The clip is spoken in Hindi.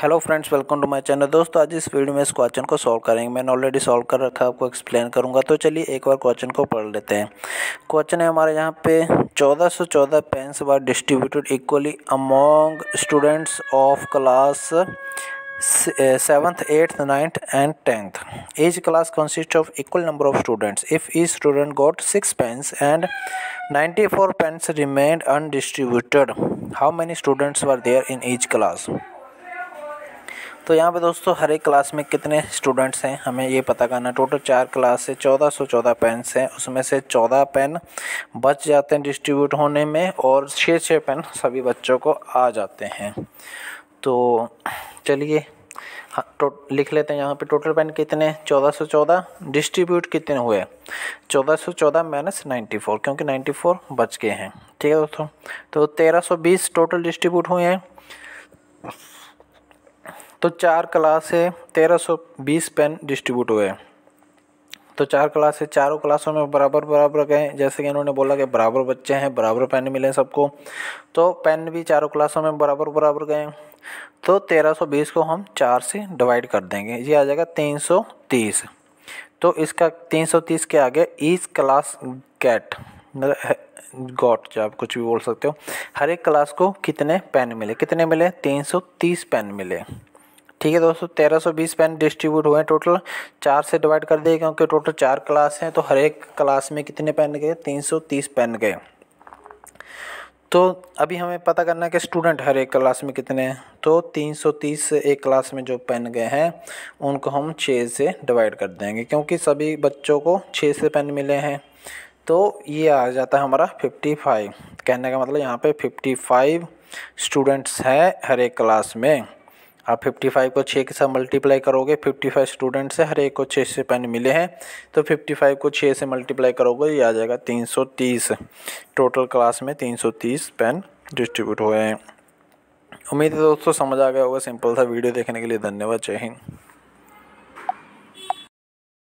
Hello friends, welcome to my channel. दोस्तों, आज इस वीडियो में इस क्वेश्चन को सॉल्व करेंगे। मैंने ऑलरेडी सॉल्व कर रखा, आपको एक्सप्लेन करूंगा। तो चलिए एक बार क्वेश्चन को पढ़ लेते हैं। क्वेश्चन है हमारे यहाँ पे 1414 pence were distributed equally among students of class 7th, 8th, 9th and 10th. Each class consists of equal number of students. If each student got 6 pence and 94 pence remained undistributed, how many students were there in each class? तो यहाँ पे दोस्तों हर एक क्लास में कितने स्टूडेंट्स हैं हमें ये पता करना। टोटल 4 क्लास से 1414 पेन्स हैं, उसमें से 14 पेन बच जाते हैं डिस्ट्रीब्यूट होने में और 6-6 पेन सभी बच्चों को आ जाते हैं। तो चलिए लिख लेते हैं यहाँ पे। टोटल पेन कितने 1414, डिस्ट्रीब्यूट कितने हुए 1414 माइनस 94, क्योंकि 94 बच गए हैं। ठीक है दोस्तों, तो 1320 टोटल डिस्ट्रीब्यूट हुए हैं। तो 4 क्लास से 1320 पेन डिस्ट्रीब्यूट हुए। तो 4 क्लास से चारों क्लासों में बराबर बराबर गए, जैसे कि इन्होंने बोला कि बराबर बच्चे हैं, बराबर पेन मिले सबको। तो पेन भी चारों क्लासों में बराबर बराबर गए। तो 1320 को हम 4 से डिवाइड कर देंगे, ये आ जाएगा 330। तो इसका 330 के आगे ईच क्लास गेट गॉट, जो आप कुछ भी बोल सकते हो। हर एक क्लास को कितने पेन मिले, 330 पेन मिले। ठीक है दोस्तों, 1320 पेन डिस्ट्रीब्यूट हुए हैं। टोटल 4 से डिवाइड कर दिए, क्योंकि टोटल 4 क्लास हैं। तो हर एक क्लास में कितने पेन गए, 330 पेन गए। तो अभी हमें पता करना है कि स्टूडेंट हर एक क्लास में कितने हैं। तो 330 से एक क्लास में जो पेन गए हैं उनको हम 6 से डिवाइड कर देंगे, क्योंकि सभी बच्चों को 6 से पेन मिले हैं। तो ये आ जाता है हमारा 55। कहने का मतलब यहाँ पे 55 स्टूडेंट्स हैं हर एक क्लास में। आप 55 को 6 के साथ मल्टीप्लाई करोगे, 55 स्टूडेंट्स हैं, हर एक को 6 से पेन मिले हैं। तो 55 को 6 से मल्टीप्लाई करोगे, ये आ जाएगा 330। टोटल क्लास में 330 पेन डिस्ट्रीब्यूट हुए हैं। उम्मीद है दोस्तों समझ आ गया होगा। सिंपल सा वीडियो देखने के लिए धन्यवाद। जय हिंद।